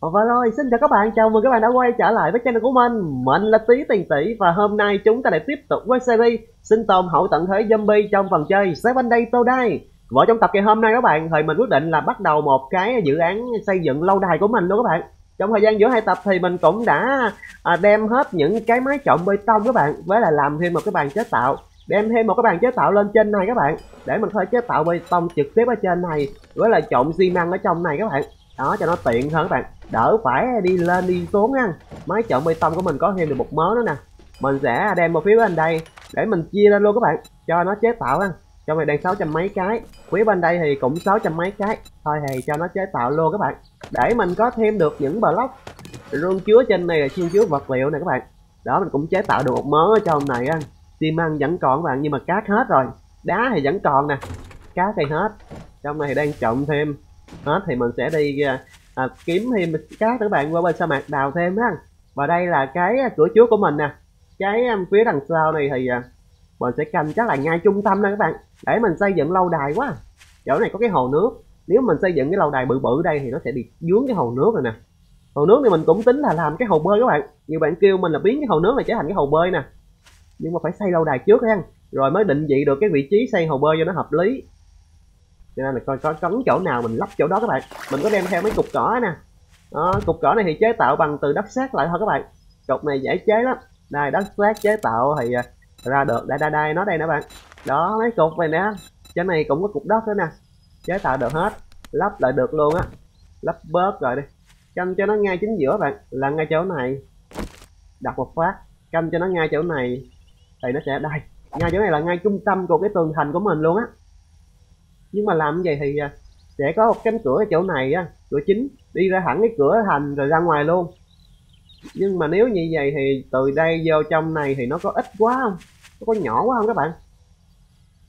Và rồi, xin chào các bạn, chào mừng các bạn đã quay trở lại với channel của mình là Tý Tiền Tỉ. Và hôm nay chúng ta lại tiếp tục với series sinh tồn hậu tận thế zombie trong phần chơi 7 Days To Die. Và trong tập ngày hôm nay các bạn, thì mình quyết định là bắt đầu một cái dự án xây dựng lâu đài của mình luôn các bạn. Trong thời gian giữa hai tập thì mình cũng đã đem hết những cái mái trộn bê tông các bạn, với là làm thêm một cái bàn chế tạo, đem thêm một cái bàn chế tạo lên trên này các bạn, để mình có thể chế tạo bê tông trực tiếp ở trên này, với là trộn xi măng ở trong này các bạn. Đó, cho nó tiện hơn các bạn, đỡ phải đi lên đi xuống ha. Máy trộn bê tông của mình có thêm được một mớ nữa nè. Mình sẽ đem một phía bên đây để mình chia lên luôn các bạn, cho nó chế tạo ha. Trong này đang 600 mấy cái, phía bên đây thì cũng 600 mấy cái. Thôi thì cho nó chế tạo luôn các bạn, để mình có thêm được những block luôn chứa trên này là chuyên chứa vật liệu này các bạn. Đó, mình cũng chế tạo được một mớ ở trong này ha. Xi măng vẫn còn các bạn, nhưng mà cát hết rồi. Đá thì vẫn còn nè, cát thì hết. Trong này thì đang trộn thêm. Đó, thì mình sẽ đi kiếm thêm cát các bạn, qua bên sa mạc đào thêm ha. Và đây là cái cửa trước của mình nè. Cái phía đằng sau này thì mình sẽ canh chắc là ngay trung tâm nè các bạn, để mình xây dựng lâu đài quá. Chỗ này có cái hồ nước, nếu mình xây dựng cái lâu đài bự bự đây thì nó sẽ bị vướng cái hồ nước rồi nè. Hồ nước này mình cũng tính là làm cái hồ bơi các bạn. Nhiều bạn kêu mình là biến cái hồ nước này trở thành cái hồ bơi nè, nhưng mà phải xây lâu đài trước ha, rồi mới định vị được cái vị trí xây hồ bơi cho nó hợp lý. Cho nên là coi có cấn chỗ nào mình lắp chỗ đó các bạn. Mình có đem theo mấy cục cỏ nè. Đó, cục cỏ này thì chế tạo bằng từ đất sét lại thôi các bạn. Cục này dễ chế lắm. Đây, đất sét chế tạo thì ra được. Đây nó đây nè bạn. Đó, mấy cục này nè. Trên này cũng có cục đất nữa nè, chế tạo được hết, lắp lại được luôn á. Lắp bớt rồi đi, canh cho nó ngay chính giữa bạn, là ngay chỗ này. Đặt một phát, canh cho nó ngay chỗ này thì nó sẽ đây. Ngay chỗ này là ngay trung tâm của cái tường thành của mình luôn á. Nhưng mà làm như vậy thì sẽ có một cánh cửa ở chỗ này á, cửa chính đi ra thẳng cái cửa thành rồi ra ngoài luôn. Nhưng mà nếu như vậy thì từ đây vô trong này thì nó có ít quá không, nó có nhỏ quá không các bạn.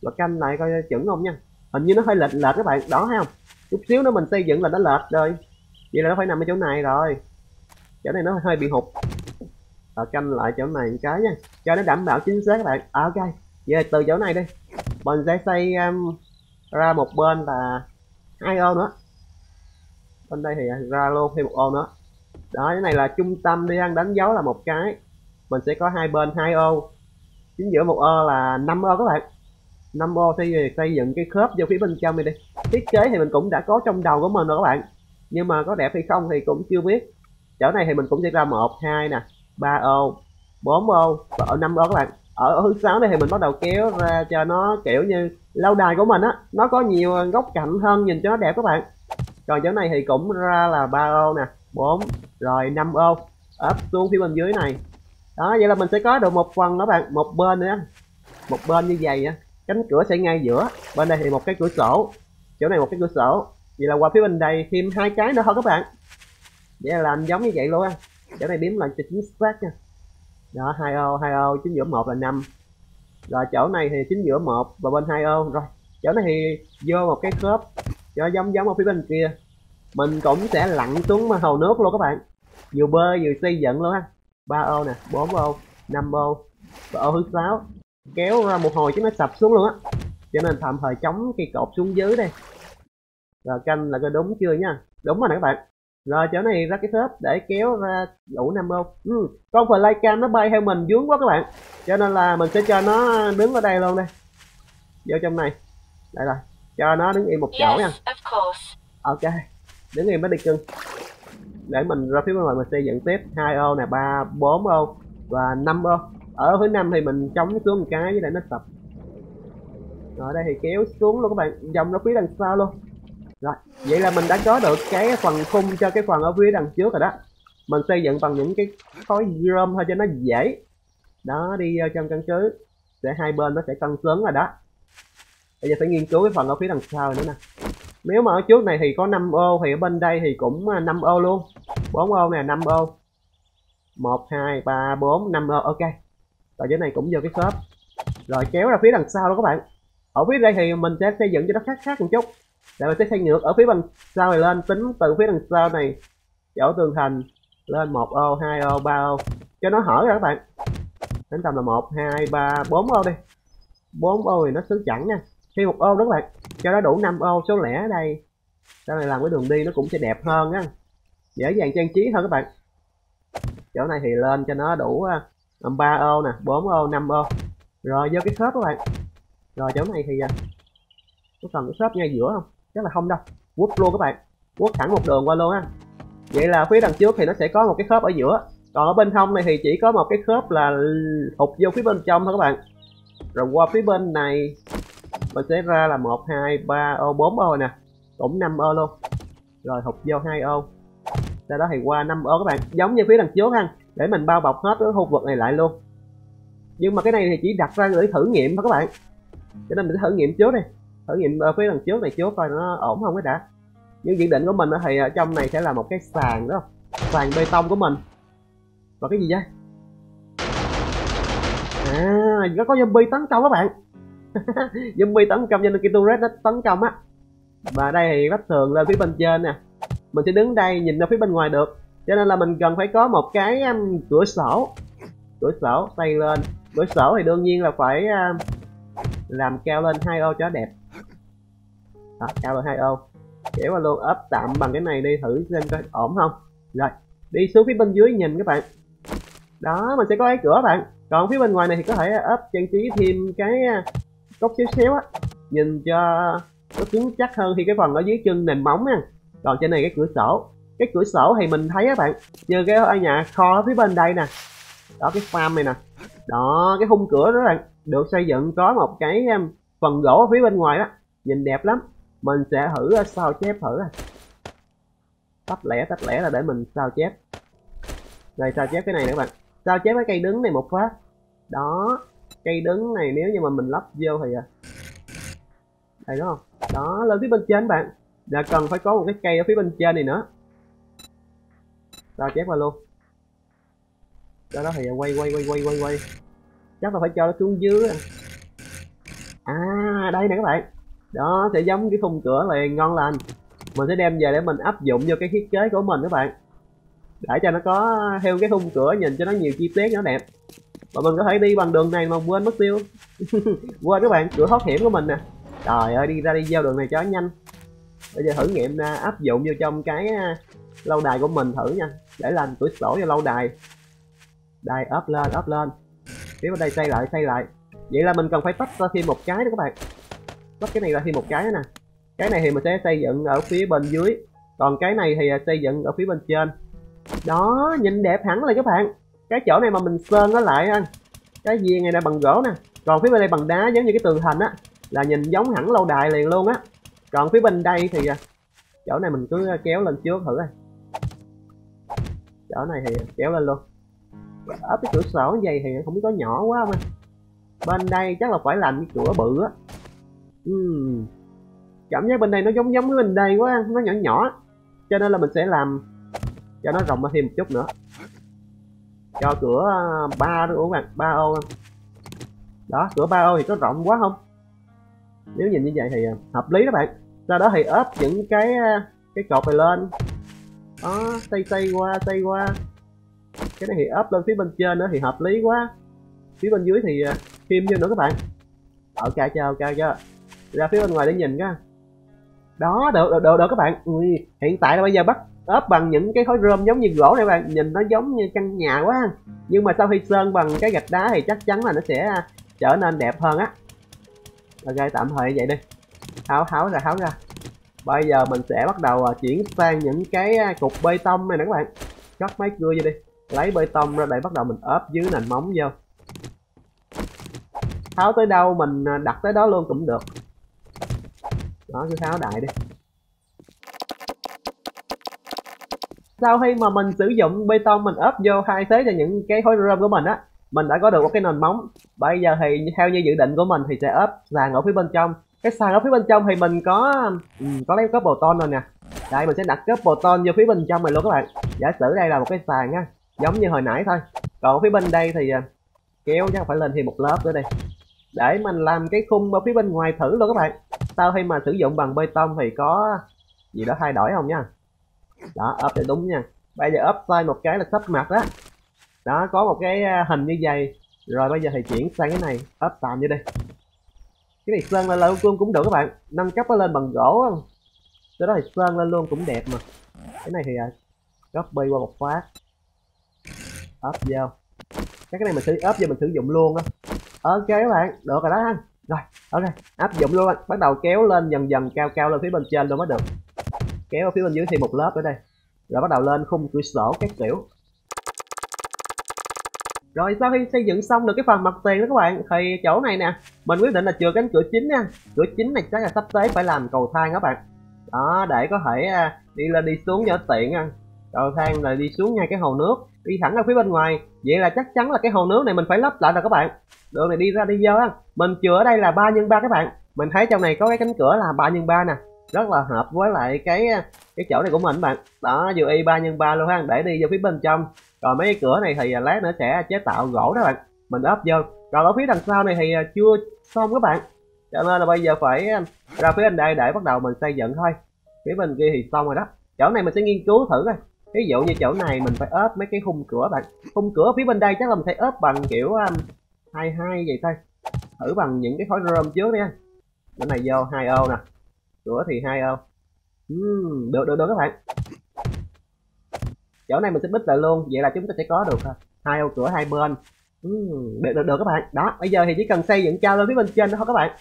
Và canh lại coi chuẩn không nha. Hình như nó hơi lệch các bạn, đó thấy không, chút xíu nữa mình xây dựng là nó lệch rồi. Vậy là nó phải nằm ở chỗ này rồi, chỗ này nó hơi bị hụt. Rồi canh lại chỗ này một cái nha, cho nó đảm bảo chính xác các bạn. Ok, vậy từ chỗ này đi mình sẽ xây ra một bên là 2 ô nữa, bên đây thì ra luôn thêm 1 ô nữa. Đó, cái này là trung tâm đi ăn, đánh dấu là một cái, mình sẽ có hai bên 2 ô, chính giữa 1 ô là 5 ô các bạn. 5 ô thì xây dựng cái khớp vô phía bên trong này đi. Thiết kế thì mình cũng đã có trong đầu của mình rồi các bạn, nhưng mà có đẹp hay không thì cũng chưa biết. Chỗ này thì mình cũng sẽ ra 1, 2 nè, 3 ô, 4 ô và 5 ô các bạn. Ở thứ 6 này thì mình bắt đầu kéo ra cho nó kiểu như lâu đài của mình á, nó có nhiều góc cạnh hơn, nhìn cho nó đẹp các bạn. Còn chỗ này thì cũng ra là 3 ô nè, 4 rồi 5 ô ấp xuống phía bên dưới này. Đó, vậy là mình sẽ có được một phần đó bạn, một bên nữa, một bên như vậy á. Cánh cửa sẽ ngay giữa, bên đây thì một cái cửa sổ, chỗ này một cái cửa sổ. Vậy là qua phía bên đây thêm 2 cái nữa thôi các bạn. Vậy là làm giống như vậy luôn á. Chỗ này biếm lại cho chính xác nha. Đó, 2 ô chính giữa 1 là 5. Rồi chỗ này thì chính giữa 1 và bên 2 ô. Rồi chỗ này thì vô một cái khớp cho giống ở phía bên kia. Mình cũng sẽ lặn xuống mà hồ nước luôn các bạn, vừa bơi vừa xây dựng luôn ha. 3 ô nè, 4 ô, 5 ô và ô thứ 6. Kéo ra một hồi chứ nó sập xuống luôn á, cho nên tạm thời chống cây cột xuống dưới đây. Rồi canh là coi đúng chưa nha. Đúng rồi nè các bạn. Rồi chỗ này ra cái thớp để kéo ra đủ 5 ô. Con flycam nó bay theo mình vướng quá các bạn, cho nên là mình sẽ cho nó đứng ở đây luôn đây. Vô trong này. Đây rồi, cho nó đứng yên một chỗ nha. Ok, đứng yên mới đi cưng. Để mình ra phía bên ngoài mình xây dựng tiếp 2 ô nè, 3, 4 ô và 5 ô. Ở phía 5 thì mình chống xuống một cái với lại nó sập. Rồi ở đây thì kéo xuống luôn các bạn, dòng nó phía đằng sau luôn. Rồi, vậy là mình đã có được cái phần khung cho cái phần ở phía đằng trước rồi đó. Mình xây dựng bằng những cái khối gom thôi cho nó dễ. Đó, đi vô trong căn cứ để hai bên nó sẽ cân xứng rồi đó. Bây giờ phải nghiên cứu cái phần ở phía đằng sau nữa nè. Nếu mà ở trước này thì có 5 ô thì ở bên đây thì cũng 5 ô luôn. 4 ô nè, 5 ô. 1, 2, 3, 4, 5 ô, ok. Rồi chỗ này cũng vô cái khớp. Rồi kéo ra phía đằng sau luôn các bạn. Ở phía đây thì mình sẽ xây dựng cho nó khác một chút. Để mình sẽ xây ngược ở phía bên sau này lên, tính từ phía đằng sau này chỗ tường thành lên 1 ô, 2 ô, 3 ô cho nó hở ra các bạn. Tính tầm là 1, 2, 3, 4 ô đi. 4 ô thì nó xứ chẵn nha. Thêm 1 ô đó các bạn, cho nó đủ 5 ô số lẻ ở đây. Sau này làm cái đường đi nó cũng sẽ đẹp hơn á. dễ dàng trang trí hơn các bạn. Chỗ này thì lên cho nó đủ 3 ô nè, 4 ô, 5 ô. Rồi vô cái shop các bạn. Rồi chỗ này thì có cần cái shop ngay giữa không? Chắc là không đâu. Quất luôn các bạn, quất thẳng một đường qua luôn á. Vậy là phía đằng trước thì nó sẽ có một cái khớp ở giữa, còn ở bên hông này thì chỉ có một cái khớp là hụt vô phía bên trong thôi các bạn. Rồi qua phía bên này mình sẽ ra là 1, 2, 3 ô, 4 ô nè, cũng 5 ô luôn. Rồi hụt vô 2 ô, sau đó thì qua 5 ô các bạn, giống như phía đằng trước ha, để mình bao bọc hết cái khu vực này lại luôn. Nhưng mà cái này thì chỉ đặt ra để thử nghiệm thôi các bạn, cho nên mình sẽ thử nghiệm trước đi, thử nghiệm phía đằng trước này trước coi nó ổn không cái đã. Những dự định của mình thì ở trong này sẽ là một cái sàn đó, sàn bê tông của mình. Và cái gì vậy? À, nó có zombie tấn công các bạn. Zombie tấn công cho nên cái turret nó tấn công á. Và đây thì vách tường lên phía bên trên nè, mình sẽ đứng đây nhìn ra phía bên ngoài được. Cho nên là mình cần phải có một cái cửa sổ. Cửa sổ tay lên. Cửa sổ thì đương nhiên là phải làm cao lên 2 ô cho đẹp. Đó, cao lên 2 ô. Kéo qua luôn, ốp tạm bằng cái này đi, thử xem coi ổn không. Rồi, đi xuống phía bên dưới nhìn các bạn. Đó, mình sẽ có cái cửa các bạn. Còn phía bên ngoài này thì có thể ốp trang trí thêm cái cốc xíu xíu á, nhìn cho nó cứng chắc hơn khi cái phần ở dưới chân nền móng nha. Còn trên này cái cửa sổ. Cái cửa sổ thì mình thấy các bạn, như cái nhà kho phía bên đây nè. Đó, cái farm này nè. Đó, cái khung cửa đó các bạn, được xây dựng có một cái phần gỗ ở phía bên ngoài đó, nhìn đẹp lắm. Mình sẽ thử sao chép thử. Tách lẻ là để mình sao chép. Rồi sao chép cái này nữa các bạn. Sao chép cái cây đứng này một phát. Đó, cây đứng này nếu như mà mình lắp vô thì đây đúng không? Đó, lên phía bên trên các bạn. Là cần phải có một cái cây ở phía bên trên này nữa. Sao chép qua luôn. Sau đó thì quay. Chắc là phải cho nó xuống dưới. À, đây nè các bạn. Đó, sẽ giống cái khung cửa này ngon lành. Mình sẽ đem về để mình áp dụng vô cái thiết kế của mình các bạn, để cho nó có theo cái khung cửa, nhìn cho nó nhiều chi tiết, nó đẹp. Và mình có thể đi bằng đường này mà quên mất tiêu. Quên các bạn, cửa thoát hiểm của mình nè. Trời ơi, đi ra đi giao đường này cho nhanh. Bây giờ thử nghiệm áp dụng vô trong cái lâu đài của mình thử nha. Để làm cửa sổ vô lâu đài. Đây, ốp lên. Tiếp ở đây xây lại. Vậy là mình cần phải tách ra thêm một cái nữa các bạn. Tách cái này ra thêm một cái nữa nè. Cái này thì mình sẽ xây dựng ở phía bên dưới, còn cái này thì xây dựng ở phía bên trên. Đó, nhìn đẹp hẳn lại các bạn. Cái chỗ này mà mình sơn nó lại ha. Cái viên này là bằng gỗ nè, còn phía bên đây bằng đá giống như cái tường thành á, là nhìn giống hẳn lâu đài liền luôn á. Còn phía bên đây thì chỗ này mình cứ kéo lên trước thử. Chỗ này thì kéo lên luôn. Ốp cái cửa sổ như vậy thì không biết có nhỏ quá không. Bên đây chắc là phải làm cái cửa bự á. Cảm giác bên đây nó giống với bên đây quá, nó nhỏ, cho nên là mình sẽ làm cho nó rộng ra thêm một chút nữa, cho cửa 3 đúng không các bạn, 3 ô. Đó, cửa 3 ô thì có rộng quá không? Nếu nhìn như vậy thì hợp lý đó bạn. Sau đó thì ốp những cái cột này lên. Đó, xây qua. Cái này thì ốp lên phía bên trên nữa thì hợp lý quá. Phía bên dưới thì thêm vô nữa các bạn. Ok chưa? Ra phía bên ngoài để nhìn cái. Đó, được các bạn. Hiện tại là bây giờ bắt ốp bằng những cái khối rơm giống như gỗ này các bạn, nhìn nó giống như căn nhà quá. Nhưng mà sau khi sơn bằng cái gạch đá thì chắc chắn là nó sẽ trở nên đẹp hơn á. Ok, tạm thời như vậy đi. Tháo ra. Bây giờ mình sẽ bắt đầu chuyển sang những cái cục bê tông này nè các bạn. Cắt mấy cưa vô đi. Lấy bê tông ra để bắt đầu mình ốp dưới nền móng vô. Tháo tới đâu mình đặt tới đó luôn cũng được. Đó, cứ tháo đại đi. Sau khi mà mình sử dụng bê tông, mình ốp vô hai thế cho những cái khối rơm của mình á, mình đã có được một cái nền móng. Bây giờ thì theo như dự định của mình thì sẽ ốp sàn ở phía bên trong. Cái sàn ở phía bên trong thì mình có lấy copper tone rồi nè. Đây, mình sẽ đặt copper tone vô phía bên trong này luôn các bạn. Giả sử đây là một cái sàn á, giống như hồi nãy thôi. Còn phía bên đây thì kéo chắc phải lên thêm một lớp nữa đây, để mình làm cái khung ở phía bên ngoài thử luôn các bạn. Sau khi mà sử dụng bằng bê tông thì có gì đó thay đổi không nha. Đó, ốp cho đúng nha. Bây giờ ốp sai một cái là sắp mặt đó. Đó, có một cái hình như vậy. Rồi bây giờ thì chuyển sang cái này, ốp tạm vô đi. Cái này sơn lên luôn cũng được các bạn, nâng cấp nó lên bằng gỗ. Sau đó thì sơn lên luôn cũng đẹp mà. Cái này thì copy qua một phát, up vô. Cái này mình up vô mình sử dụng luôn á. Ok các bạn, được rồi đó anh. Rồi, ok, áp dụng luôn anh. Bắt đầu kéo lên dần dần cao cao lên phía bên trên luôn mới được. Kéo ở phía bên dưới thì một lớp nữa đây. Rồi bắt đầu lên khung cửa sổ các kiểu. Rồi sau khi xây dựng xong được cái phần mặt tiền đó các bạn, thì chỗ này nè, mình quyết định là chừa cánh cửa chính nha. Cửa chính này chắc là sắp tới phải làm cầu thang các bạn. Đó, để có thể đi lên đi xuống cho tiện ăn. Cầu thang là đi xuống ngay cái hồ nước, đi thẳng ra phía bên ngoài. Vậy là chắc chắn là cái hồ nước này mình phải lấp lại rồi các bạn. Đường này đi ra đi vô á. Mình chừa ở đây là 3 x 3 các bạn. Mình thấy trong này có cái cánh cửa là 3 x 3 nè, rất là hợp với lại cái chỗ này của mình bạn. Đó, vừa y 3 x 3 luôn ha, để đi vô phía bên trong. Rồi mấy cái cửa này thì lát nữa sẽ chế tạo gỗ đó bạn, mình ốp vô. Rồi ở phía đằng sau này thì chưa xong các bạn, cho nên là bây giờ phải ra phía bên đây để bắt đầu mình xây dựng thôi. Phía bên kia thì xong rồi đó. Chỗ này mình sẽ nghiên cứu thử thôi. Ví dụ như chỗ này mình phải ốp mấy cái khung cửa bạn. Khung cửa phía bên đây chắc là mình sẽ ốp bằng kiểu 22 vậy thôi. Thử bằng những cái khối rơm trước đi anh. Cái này vô 2 ô nè, cửa thì 2 ô. Được các bạn. Chỗ này mình sẽ bích lại luôn, vậy là chúng ta sẽ có được 2 ô cửa 2 bên. Được các bạn. Đó, bây giờ thì chỉ cần xây dựng cao lên phía bên trên đó thôi các bạn.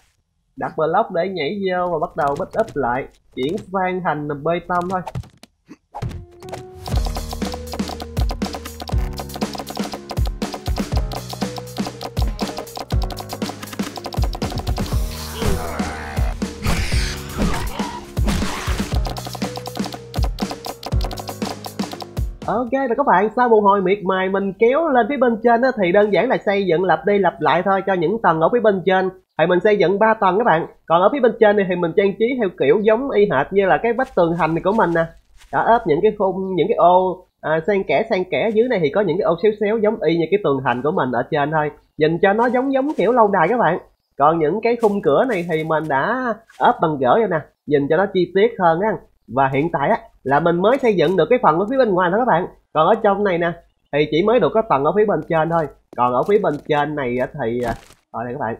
Đặt block để nhảy vô và bắt đầu bích up lại, chuyển sang thành bê tông thôi. Ok rồi các bạn, sau một hồi miệt mài mình kéo lên phía bên trên đó, thì đơn giản là xây dựng lặp đi lặp lại thôi cho những tầng ở phía bên trên. Thì mình xây dựng 3 tầng các bạn. Còn ở phía bên trên này thì mình trang trí theo kiểu giống y hệt như là cái vách tường hành này của mình nè. Đã ốp những cái khung, những cái ô xen kẽ. Dưới này thì có những cái ô xéo xéo giống y như cái tường hành của mình ở trên thôi, nhìn cho nó giống kiểu lâu đài các bạn. Còn những cái khung cửa này thì mình đã ốp bằng gỗ vậy nè, nhìn cho nó chi tiết hơn á. Và hiện tại á là mình mới xây dựng được cái phần ở phía bên ngoài thôi các bạn. Còn ở trong này nè thì chỉ mới được cái phần ở phía bên trên thôi. Còn ở phía bên trên này thì ở đây các bạn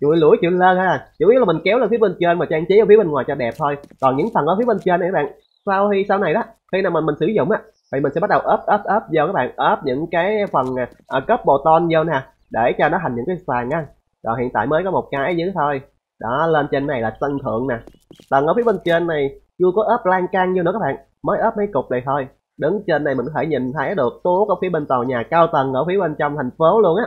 chịu lơn ha. Chủ yếu là mình kéo lên phía bên trên mà trang trí ở phía bên ngoài cho đẹp thôi. Còn những phần ở phía bên trên này các bạn, sau này đó khi nào mình sử dụng á thì mình sẽ bắt đầu ốp vô các bạn. Ốp những cái phần cấp bồ ton vô nè, để cho nó thành những cái sàn á. Rồi hiện tại mới có một cái dưới thôi. Đó, lên trên này là sân thượng nè. Tầng ở phía bên trên này chưa có ốp lan can vô nữa các bạn, mới ốp mấy cục này thôi. Đứng trên này mình có thể nhìn thấy được tố ở phía bên tòa nhà cao tầng ở phía bên trong thành phố luôn á.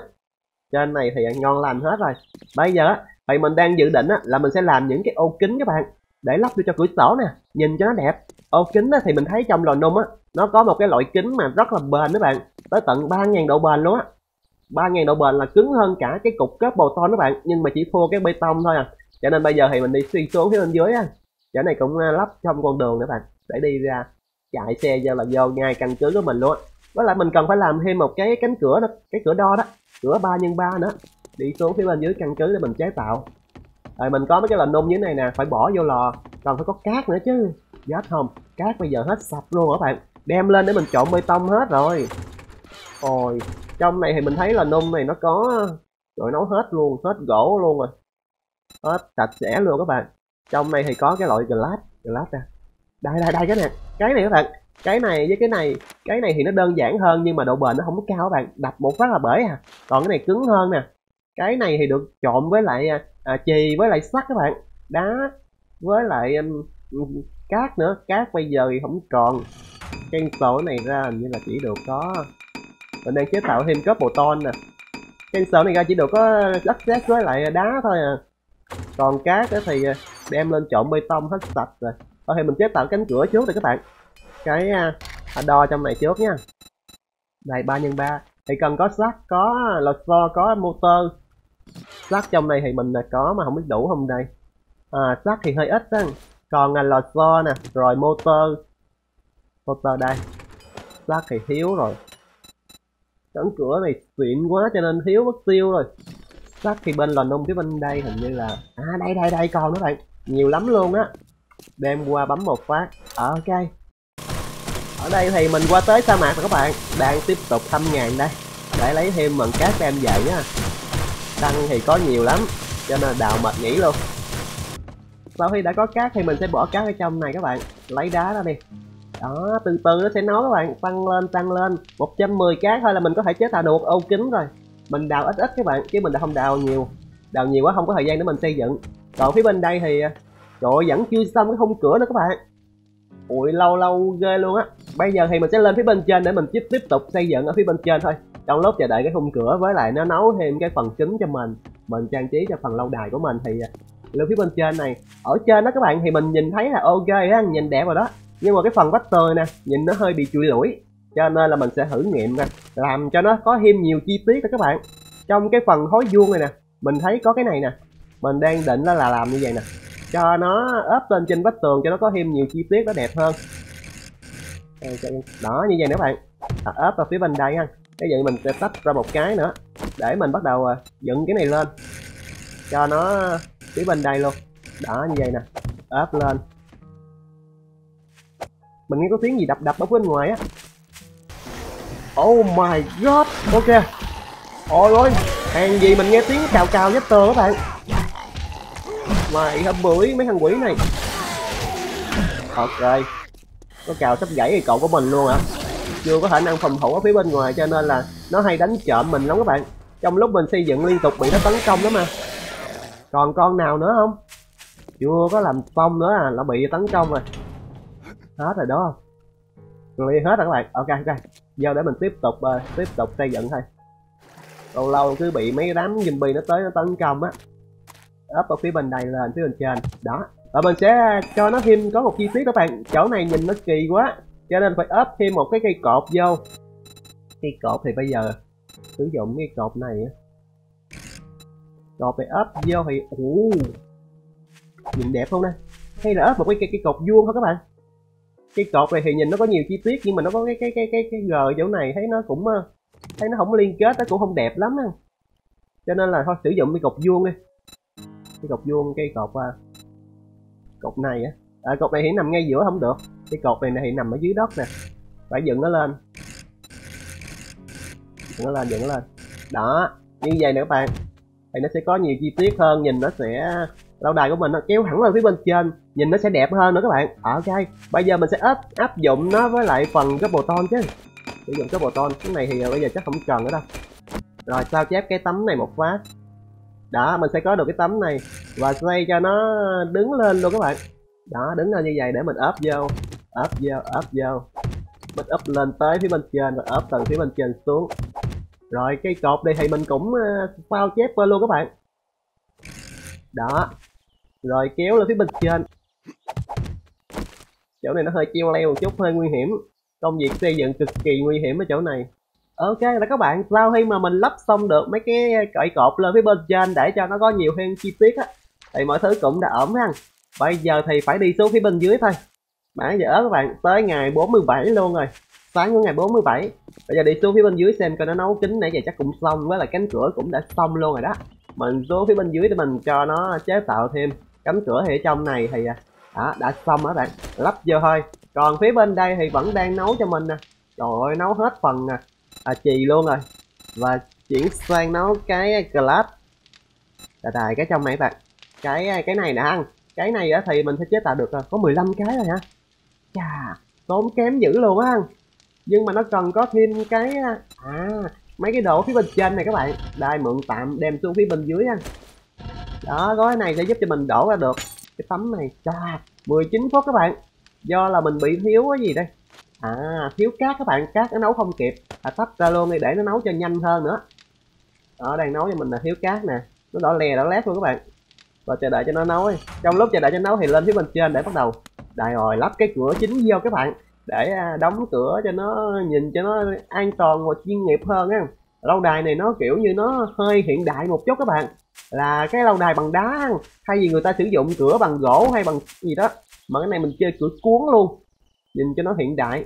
Trên này thì ngon lành hết rồi. Bây giờ thì mình đang dự định là mình sẽ làm những cái ô kính các bạn, để lắp vô cho cửa sổ nè, nhìn cho nó đẹp. Ô kính thì mình thấy trong lò nung á, nó có một cái loại kính mà rất là bền các bạn, tới tận 3000 độ bền luôn á. 3000 độ bền là cứng hơn cả cái cục cốt bầu ton các bạn, nhưng mà chỉ thua cái bê tông thôi à. Cho nên bây giờ thì mình đi xuyên xuống phía bên dưới á. Chỗ này cũng lắp trong con đường nữa bạn, để đi ra chạy xe ra là vô ngay căn cứ của mình luôn. Với lại mình cần phải làm thêm một cái cánh cửa đó, cái cửa đo đó, cửa 3 x 3 nữa, đi xuống phía bên dưới căn cứ để mình chế tạo. Rồi mình có mấy cái lò nung dưới này nè, phải bỏ vô lò, còn phải có cát nữa chứ, chết không, cát bây giờ hết sạch luôn các bạn, đem lên để mình trộn bê tông hết rồi. Ôi, trong này thì mình thấy lò nung này nó có rồi nấu hết luôn, hết gỗ luôn rồi, hết sạch sẽ luôn các bạn. Trong này thì có cái loại glass nè, đây cái này các bạn, cái này với cái này thì nó đơn giản hơn nhưng mà độ bền nó không có cao các bạn, đập một phát là bể à. Còn cái này cứng hơn nè, cái này thì được trộn với lại chì với lại sắt các bạn, đá với lại cát nữa. Cát bây giờ thì không còn, cái sổ này ra hình như là chỉ được có, mình đang chế tạo thêm cốt bồ ton nè, cái sổ này ra chỉ được có đất sét với lại đá thôi à. Còn cát thì đem lên trộn bê tông hết sạch rồi. Thôi thì mình chế tạo cánh cửa trước rồi các bạn. Cái đo trong này trước nha. Đây 3 x 3 thì cần có sắt, có lò xo, có motor. Sắt trong này thì mình có mà không biết đủ không đây. Sắt thì hơi ít á. Còn lò xo nè, rồi motor đây. Sắt thì thiếu rồi. Cánh cửa này xịn quá cho nên thiếu mất tiêu rồi. Sắt thì bên lò nung phía bên đây hình như là đây còn nữa bạn, nhiều lắm luôn á. Đem qua bấm một phát. Ok, ở đây thì mình qua tới sa mạc rồi các bạn, đang tiếp tục thăm ngàn đây để lấy thêm mần cát đem về nhá. Đăng thì có nhiều lắm cho nên đào mệt nghỉ luôn. Sau khi đã có cát thì mình sẽ bỏ cát ở trong này các bạn, lấy đá ra đi. Đó, từ từ nó sẽ nói các bạn, tăng lên 110 cái thôi là mình có thể chế tạo được một ô kính rồi. Mình đào ít các bạn, chứ mình đã không đào nhiều. Đào nhiều quá không có thời gian để mình xây dựng. Còn phía bên đây thì trời ơi, vẫn chưa xong cái khung cửa nữa các bạn. Ui lâu lâu ghê luôn á. Bây giờ thì mình sẽ lên phía bên trên để mình tiếp tục xây dựng ở phía bên trên thôi. Trong lúc chờ đợi cái khung cửa với lại nó nấu thêm cái phần chính cho mình. Mình trang trí cho phần lâu đài của mình thì lên phía bên trên này. Ở trên đó các bạn thì mình nhìn thấy là ok á, nhìn đẹp rồi đó. Nhưng mà cái phần vách tường nè, nhìn nó hơi bị trụi lủi. Cho nên là mình sẽ thử nghiệm nè, làm cho nó có thêm nhiều chi tiết đó các bạn. Trong cái phần khối vuông này nè, mình thấy có cái này nè. Mình đang định là làm như vậy nè, cho nó ốp lên trên vách tường cho nó có thêm nhiều chi tiết nó đẹp hơn. Đó, như vậy nữa các bạn. Ốp vào phía bên đây ha. Cái vậy mình sẽ tách ra một cái nữa để mình bắt đầu dựng cái này lên cho nó phía bên đây luôn. Đó, như vậy nè, ốp lên. Mình nghe có tiếng gì đập đập ở bên ngoài á. Oh my god, ok. Ôi ôi, hàng gì mình nghe tiếng cào cào vách tường các bạn. Mày hâm bưởi mấy thằng quỷ này. Ok, nó cào sắp gãy thì cậu của mình luôn hả? Chưa có khả năng phòng thủ ở phía bên ngoài cho nên là nó hay đánh trộm mình lắm các bạn. Trong lúc mình xây dựng liên tục bị nó tấn công đó mà. Còn con nào nữa không? Chưa có làm xong nữa à, nó bị tấn công rồi. Hết rồi đó không? Clear hết rồi các bạn. Ok ok, giờ để mình tiếp tục xây dựng thôi. Lâu lâu cứ bị mấy đám zombie nó tới nó tấn công á. Ốp ở phía bên này lên phía bên trên. Đó, và mình sẽ cho nó thêm có một chi tiết các bạn. Chỗ này nhìn nó kỳ quá cho nên phải ốp thêm một cái cây cột vô. Cây cột thì bây giờ sử dụng cái cột này. Cột này ốp vô thì nhìn đẹp không nè. Hay là ốp một cái cột vuông thôi các bạn. Cái cột này thì nhìn nó có nhiều chi tiết nhưng mà nó có cái gờ chỗ này, thấy nó cũng thấy nó không liên kết, nó cũng không đẹp lắm á. Cho nên là thôi sử dụng cái cột vuông đi. Cái cột vuông, cái cột này á. Cột này thì nằm ngay giữa không được. Cái cột này thì nằm ở dưới đất nè. Phải dựng nó lên. Dựng nó lên. Đó, như vậy nè các bạn. Thì nó sẽ có nhiều chi tiết hơn, nhìn nó sẽ lâu đài của mình nó kéo hẳn lên phía bên trên, nhìn nó sẽ đẹp hơn nữa các bạn. Ok, bây giờ mình sẽ áp dụng nó với lại phần cái botton chứ. Sử dụng cái botton, cái này thì bây giờ chắc không cần nữa đâu. Rồi sao chép cái tấm này một phát. Đó, mình sẽ có được cái tấm này và xoay cho nó đứng lên luôn các bạn. Đó, đứng lên như vậy để mình ốp vô. Mình ốp lên tới phía bên trên rồi ốp từ phía bên trên xuống. Rồi cái cột này thì mình cũng phao chép qua luôn các bạn. Đó, rồi kéo lên phía bên trên. Chỗ này nó hơi treo leo một chút, hơi nguy hiểm. Công việc xây dựng cực kỳ nguy hiểm ở chỗ này. Ok là các bạn, sau khi mà mình lắp xong được mấy cái cậy cột lên phía bên trên để cho nó có nhiều hơn chi tiết á, thì mọi thứ cũng đã ổn ha. Bây giờ thì phải đi xuống phía bên dưới thôi. Nãy giờ các bạn, tới ngày 47 luôn rồi. Sáng của ngày 47. Bây giờ đi xuống phía bên dưới xem coi nó nấu kính nãy giờ chắc cũng xong, với lại cánh cửa cũng đã xong luôn rồi đó. Mình xuống phía bên dưới để mình cho nó chế tạo thêm cánh cửa thì ở trong này thì đã xong các bạn, lắp vô thôi. Còn phía bên đây thì vẫn đang nấu cho mình nè. Trời ơi, nấu hết phần chì luôn rồi. Và chuyển sang nấu cái glass. Đài cái trong này các bạn. Cái này nè ăn. Cái này thì mình sẽ chế tạo được có 15 cái rồi hả? Chà, tốn kém dữ luôn á. Nhưng mà nó cần có thêm cái mấy cái đồ phía bên trên này các bạn. Đây mượn tạm đem xuống phía bên dưới ha. Đó, gói này sẽ giúp cho mình đổ ra được cái tấm này. Chà, 19 phút các bạn. Do là mình bị thiếu cái gì đây? Thiếu cát các bạn, cát nó nấu không kịp. Tách ra luôn đi để nó nấu cho nhanh hơn nữa. Đó, đang nấu cho mình là thiếu cát nè. Nó đỏ lè đỏ lét luôn các bạn. Và chờ đợi cho nó nấu. Trong lúc chờ đợi cho nó nấu thì lên phía bên trên để bắt đầu. Đây rồi, lắp cái cửa chính vô các bạn. Để đóng cửa cho nó nhìn cho nó an toàn và chuyên nghiệp hơn á. Lâu đài này nó kiểu như nó hơi hiện đại một chút các bạn. Là cái lâu đài bằng đá, thay vì người ta sử dụng cửa bằng gỗ hay bằng gì đó, mà cái này mình chơi cửa cuốn luôn, nhìn cho nó hiện đại.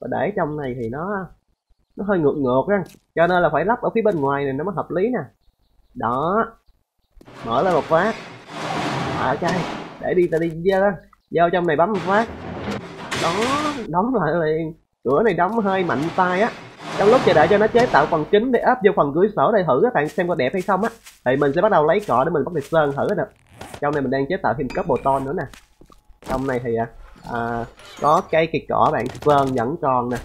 Và để trong này thì nó hơi ngược á, cho nên là phải lắp ở phía bên ngoài này nó mới hợp lý nè. Đó, mở lên một phát. Ok, để đi ta đi vô trong này bấm một phát. Đó, đóng lại liền. Cửa này đóng hơi mạnh tay á. Trong lúc chờ đợi cho nó chế tạo phần chính để áp vô phần cửa sổ để thử các bạn xem có đẹp hay không á, thì mình sẽ bắt đầu lấy cọ để mình bắt đầu sơn thử nè. Trong này mình đang chế tạo thêm cấp botton nữa nè. Trong này thì có cái kịch cỏ bạn sơn vẫn còn nè.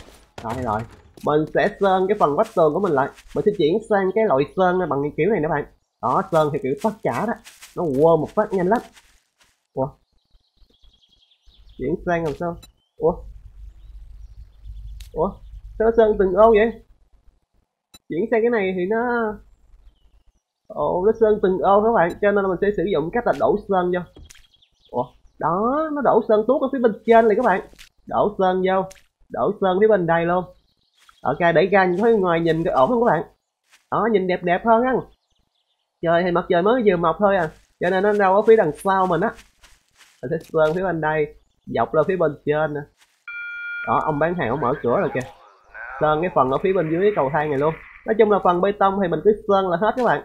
Rồi mình sẽ sơn cái phần vách tường của mình lại, mình sẽ chuyển sang cái loại sơn bằng cái kiểu này nè bạn. Đó, sơn thì kiểu tất cả đó, nó quơ một phát nhanh lắm. Ủa, chuyển sang làm sao? Ủa sao sơn từng ô vậy? Chuyển sang cái này thì nó nó sơn từng ô các bạn, cho nên là mình sẽ sử dụng cách là đổ sơn vô. Ủa, đó, nó đổ sơn tuốt ở phía bên trên này các bạn. Đổ sơn vô, đổ sơn phía bên đây luôn. Ok, để ra những thứ ngoài nhìn cái ổn không các bạn? Đó, nhìn đẹp đẹp hơn á. Trời thì mặt trời mới vừa mọc thôi à, cho nên nó đâu ở phía đằng sau mình á. Mình sẽ sơn phía bên đây, dọc lên phía bên trên nè. Đó, ông bán hàng ông mở cửa rồi kìa. Sơn cái phần ở phía bên dưới cầu thang này luôn. Nói chung là phần bê tông thì mình cứ sơn là hết các bạn.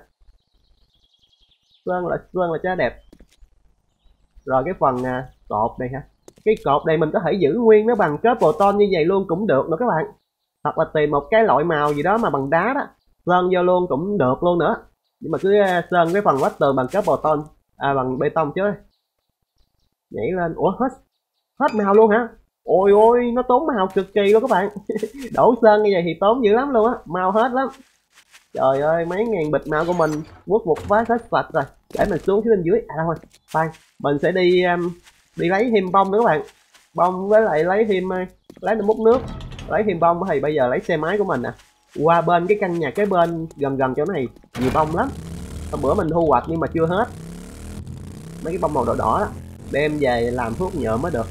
Sơn là cho đẹp. Rồi cái phần cột này hả? Cái cột này mình có thể giữ nguyên nó bằng kết bồ tôn như vậy luôn cũng được nữa các bạn. Hoặc là tìm một cái loại màu gì đó mà bằng đá đó, sơn vô luôn cũng được luôn nữa. Nhưng mà cứ sơn cái phần vách tường bằng kết bồ tôn, bằng bê tông chứ. Nhảy lên, ủa hết màu luôn hả? Ôi ôi, nó tốn màu cực kỳ luôn các bạn. Đổ sơn như vậy thì tốn dữ lắm luôn á, màu hết lắm. Trời ơi, mấy ngàn bịch màu của mình quất một vá hết sạch rồi. Để mình xuống phía bên dưới. À đâu rồi, khoan, mình sẽ đi lấy thêm bông nữa các bạn. Bông với lại lấy thêm múc nước. Lấy thêm bông thì bây giờ lấy xe máy của mình nè, qua bên cái căn nhà cái bên gần chỗ này nhiều bông lắm. Hôm bữa mình thu hoạch nhưng mà chưa hết. Mấy cái bông màu đỏ đỏ đó, đem về làm thuốc nhuộm mới được.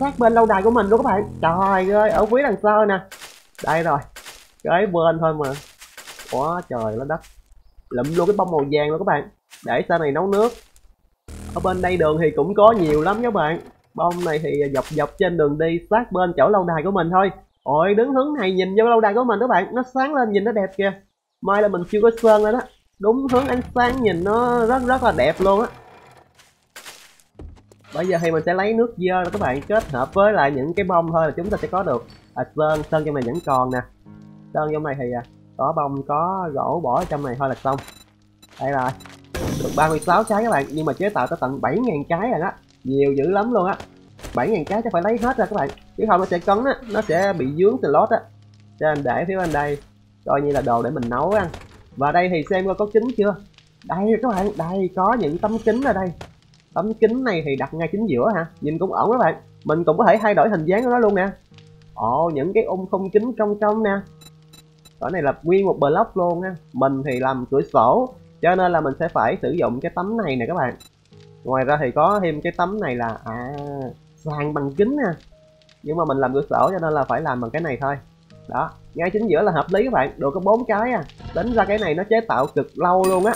Sát bên lâu đài của mình luôn các bạn. Trời ơi, ở phía đằng sau nè. Đây rồi, cái bên thôi mà. Quá trời lên đất. Lụm luôn cái bông màu vàng luôn các bạn, để sau này nấu nước. Ở bên đây đường thì cũng có nhiều lắm các bạn. Bông này thì dọc trên đường đi sát bên chỗ lâu đài của mình thôi. Ôi, đứng hướng này nhìn vô lâu đài của mình các bạn, nó sáng lên nhìn nó đẹp kìa. May là mình chưa có sơn lên đó. Đúng hướng ánh sáng nhìn nó rất là đẹp luôn á. Bây giờ thì mình sẽ lấy nước dơ các bạn, kết hợp với lại những cái bông thôi là chúng ta sẽ có được. Sơn trong này vẫn còn nè. Sơn trong này thì có bông, có gỗ bỏ ở trong này thôi là xong. Đây rồi, được 36 trái các bạn, nhưng mà chế tạo tới tận 7.000 trái rồi đó. Nhiều dữ lắm luôn á. 7.000 trái chắc phải lấy hết ra các bạn, chứ không nó sẽ cấn á, nó sẽ bị dướng slot á. Cho nên để phía bên đây coi như là đồ để mình nấu ăn. Và đây thì xem coi có kính chưa. Đây các bạn, đây có những tấm kính ở đây. Tấm kính này thì đặt ngay chính giữa hả? Nhìn cũng ổn các bạn. Mình cũng có thể thay đổi hình dáng của nó luôn nè. Ồ, những cái khung kính trong nè. Ở này là nguyên một block luôn ha. Mình thì làm cửa sổ, cho nên là mình sẽ phải sử dụng cái tấm này nè các bạn. Ngoài ra thì có thêm cái tấm này là sàn bằng kính nè. Nhưng mà mình làm cửa sổ cho nên là phải làm bằng cái này thôi. Đó, ngay chính giữa là hợp lý các bạn. Được có 4 cái à. Tính ra cái này nó chế tạo cực lâu luôn á.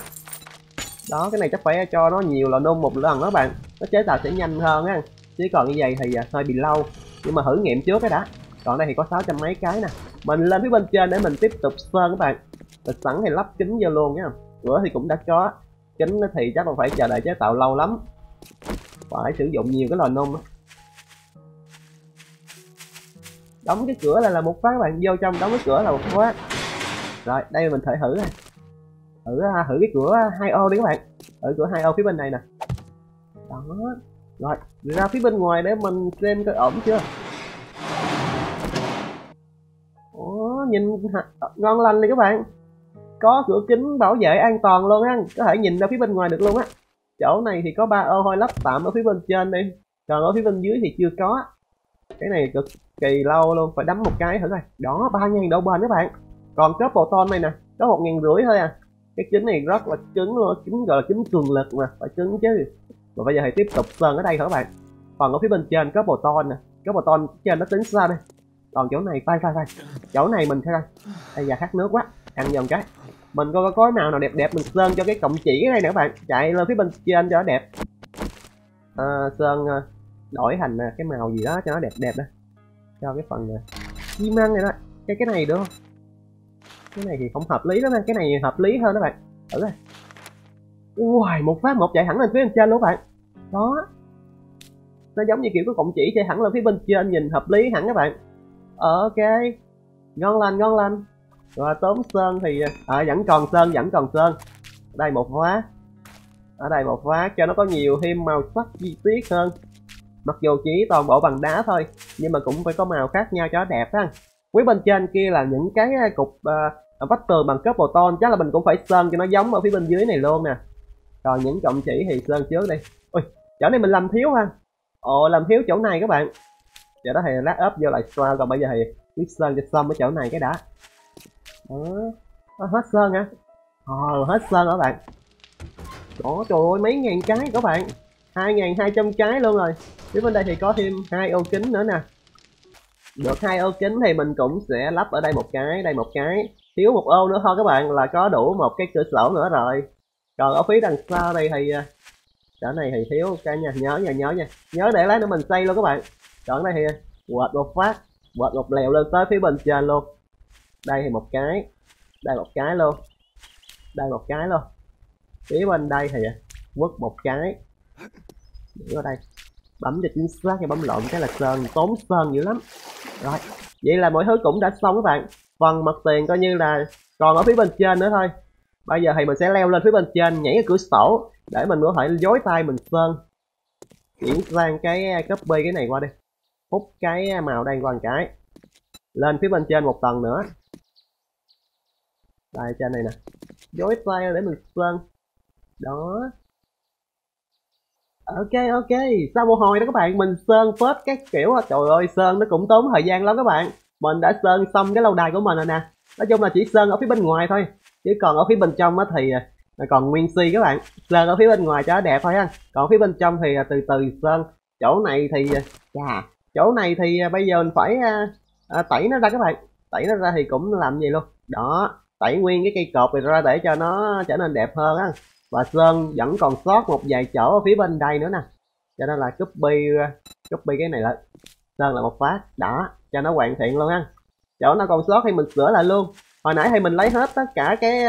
Đó, cái này chắc phải cho nó nhiều lò nung một lần đó các bạn, nó chế tạo sẽ nhanh hơn á. Chứ còn như vậy thì hơi bị lâu, nhưng mà thử nghiệm trước cái đã. Còn đây thì có 600 mấy cái nè. Mình lên phía bên trên để mình tiếp tục sơn các bạn. Mình sẵn thì lắp kính vô luôn nha. Cửa thì cũng đã có, kính thì chắc là phải chờ đợi chế tạo lâu lắm, phải sử dụng nhiều cái lò nung đó. Đóng cái cửa lại là một phát các bạn, vô trong đóng cái cửa là một phát. Rồi đây mình thể thử này. Thử cái cửa 2 ô đi các bạn. Thử cửa 2 ô phía bên này nè. Đó. Rồi ra phía bên ngoài để mình xem coi ổn chưa. Ủa, nhìn ngon lành này các bạn. Có cửa kính bảo vệ an toàn luôn á. Có thể nhìn ra phía bên ngoài được luôn á. Chỗ này thì có 3 ô thôi, lắp tạm ở phía bên trên đi. Còn ở phía bên dưới thì chưa có. Cái này cực kỳ lâu luôn, phải đấm một cái thử coi. Đó, 3.000 độ bền các bạn. Còn cái bồ tôn này nè, có 1.500 thôi à. Cái kính này rất là cứng luôn, kính gọi là kính cường lực mà, phải cứng chứ. Và bây giờ hãy tiếp tục sơn ở đây thôi các bạn. Phần ở phía bên trên có bồ tôn nè, có bồ tôn trên nó tính sao đây. Còn chỗ này phai, chỗ này mình thấy đây. Đây giờ khát nước quá, ăn dần cái. Mình coi có màu nào đẹp đẹp mình sơn cho cái cọng chỉ ở đây nè các bạn, chạy lên phía bên trên cho nó đẹp. Sơn đổi thành cái màu gì đó cho nó đẹp đó. Cho cái phần chim ăn này đó, cái này được không? Cái này thì không hợp lý lắm, cái này hợp lý hơn các bạn. Thử coi. Uầy, một phát một chạy hẳn lên phía bên trên luôn các bạn. Đó, nó giống như kiểu có cọng chỉ chạy hẳn lên phía bên trên, nhìn hợp lý hẳn các bạn. Ok, ngon lành. Rồi tốn sơn thì vẫn còn sơn. Ở đây một phát, cho nó có nhiều thêm màu sắc chi tiết hơn. Mặc dù chỉ toàn bộ bằng đá thôi, nhưng mà cũng phải có màu khác nhau cho đẹp đó anh. Quý bên trên kia là những cái cục vách tường bằng cốt bồ tôn, chắc là mình cũng phải sơn cho nó giống ở phía bên dưới này luôn nè. Còn những cọng chỉ thì sơn trước đi. Ui, chỗ này mình làm thiếu ha. Ồ, làm thiếu chỗ này các bạn. Chỗ đó thì lát ốp vô lại sao, còn bây giờ thì biết sơn cho xong ở chỗ này cái đã. Hết sơn hả? Hết sơn các bạn. Ủa, trời ơi, mấy ngàn cái các bạn, 2.200 cái luôn rồi. Tiếp bên đây thì có thêm 2 ô kính nữa nè. Được 2 ô kính thì mình cũng sẽ lắp ở đây một cái, đây một cái. Thiếu một ô nữa thôi các bạn là có đủ một cái cửa sổ nữa rồi. Còn ở phía đằng sau đây thì chỗ này thì thiếu cái nha, nhớ để lát nữa mình xây luôn các bạn. Chỗ này thì quệt một phát, quệt một lèo lên tới phía bên trên luôn. Đây thì một cái, đây một cái luôn, đây một cái luôn. Phía bên đây thì quất một cái. Để ở đây bấm cho chính xác, bấm lộn cái là sơn, tốn sơn dữ lắm. Rồi, vậy là mọi thứ cũng đã xong các bạn. Phần mặt tiền coi như là còn ở phía bên trên nữa thôi. Bây giờ thì mình sẽ leo lên phía bên trên, nhảy cái cửa sổ để mình có thể dối tay mình sơn. Chuyển sang cái copy cái này qua đi, hút cái màu đen qua một cái, lên phía bên trên một tầng nữa. Đây trên này nè, dối tay để mình sơn. Đó. Ok, sau một hồi đó các bạn, mình sơn phết các kiểu. Trời ơi, sơn nó cũng tốn thời gian lắm các bạn. Mình đã sơn xong cái lâu đài của mình rồi nè. Nói chung là chỉ sơn ở phía bên ngoài thôi, chứ còn ở phía bên trong thì còn nguyên si các bạn. Sơn ở phía bên ngoài cho đẹp thôi ha. Còn phía bên trong thì từ từ sơn. Chỗ này thì chỗ này thì bây giờ mình phải tẩy nó ra các bạn. Tẩy nó ra thì cũng làm gì luôn. Đó, tẩy nguyên cái cây cột này ra để cho nó trở nên đẹp hơn á. Và sơn vẫn còn sót một vài chỗ ở phía bên đây nữa nè, cho nên là copy cái này lại, sơn là một phát đã cho nó hoàn thiện luôn ha. Chỗ nó còn sót thì mình sửa lại luôn. Hồi nãy thì mình lấy hết tất cả cái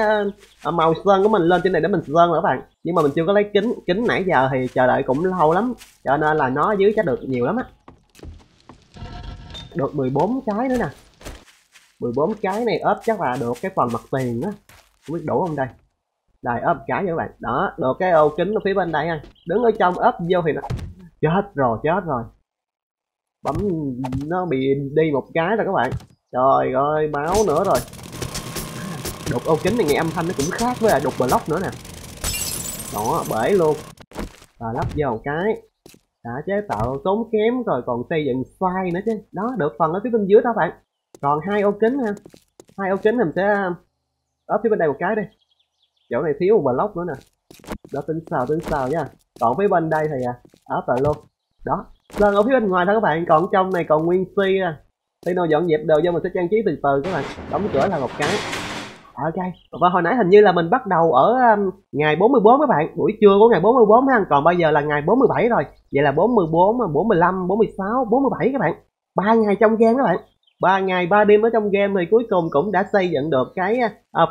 màu sơn của mình lên trên này để mình sơn nữa các bạn, nhưng mà mình chưa có lấy kính. Kính nãy giờ thì chờ đợi cũng lâu lắm, cho nên là nó dưới chắc được nhiều lắm á. Được 14 cái nữa nè. 14 cái này ốp chắc là được cái phần mặt tiền á, không biết đủ không đây. Đây ốp cả nha các bạn. Đó, được cái ô kính ở phía bên đây ha. Đứng ở trong ốp vô thì nó chết rồi, bấm nó bị đi một cái rồi các bạn. Trời ơi, báo nữa rồi. Đục ô kính này nghe âm thanh nó cũng khác với đục block nữa nè. Đó, bể luôn. Rồi lắp vô một cái. Đã chế tạo tốn kém rồi còn xây dựng sai nữa chứ. Đó, được phần ở phía bên dưới đó các bạn. Còn 2 ô kính ha. 2 ô kính mình sẽ ốp phía bên đây một cái đi. Chỗ này thiếu một block nữa nè. Đó, tính sao nha. Còn phía bên đây thì ốp lại luôn. Đó, sơn ở phía bên ngoài thôi các bạn. Còn trong này còn nguyên si nè. Thì nó dọn dẹp đều do mình sẽ trang trí từ từ các bạn. Đóng cửa là một cái. Ok. Và hồi nãy hình như là mình bắt đầu ở ngày 44 các bạn. Buổi trưa của ngày 44 ha. Còn bây giờ là ngày 47 rồi. Vậy là 44, 45, 46, 47 các bạn. 3 ngày trong game các bạn. 3 ngày 3 đêm ở trong game thì cuối cùng cũng đã xây dựng được cái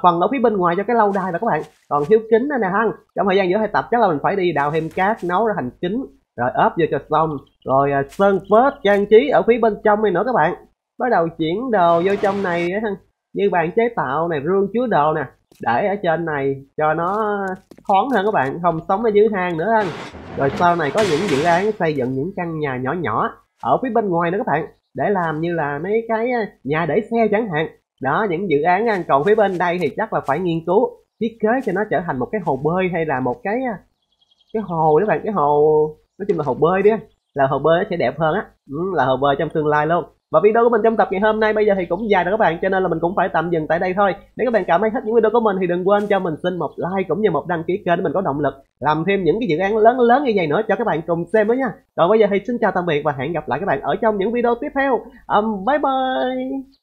phần ở phía bên ngoài cho cái lâu đài rồi các bạn. Còn thiếu kính nè ha. Trong thời gian giữa hai tập chắc là mình phải đi đào thêm cát, nấu ra thành kính, rồi ốp vô cho xong, rồi sơn phết trang trí ở phía bên trong này nữa các bạn. Bắt đầu chuyển đồ vô trong này ha. Như bàn chế tạo này, rương chứa đồ nè, để ở trên này cho nó thoáng hơn các bạn, không sống ở dưới hang nữa ha. Rồi sau này có những dự án xây dựng những căn nhà nhỏ nhỏ ở phía bên ngoài nữa các bạn, để làm như là mấy cái nhà để xe chẳng hạn. Đó, những dự án. Còn phía bên đây thì chắc là phải nghiên cứu thiết kế cho nó trở thành một cái hồ bơi, hay là một cái hồ các bạn, cái hồ, nói chung là hồ bơi đi, là hồ bơi nó sẽ đẹp hơn á. Là hồ bơi trong tương lai luôn. Và video của mình trong tập ngày hôm nay bây giờ thì cũng dài rồi các bạn, cho nên là mình cũng phải tạm dừng tại đây thôi. Nếu các bạn cảm thấy thích những video của mình thì đừng quên cho mình xin một like cũng như một đăng ký kênh để mình có động lực làm thêm những cái dự án lớn lớn như vậy nữa cho các bạn cùng xem nữa nha. Rồi bây giờ thì xin chào tạm biệt và hẹn gặp lại các bạn ở trong những video tiếp theo. Bye bye.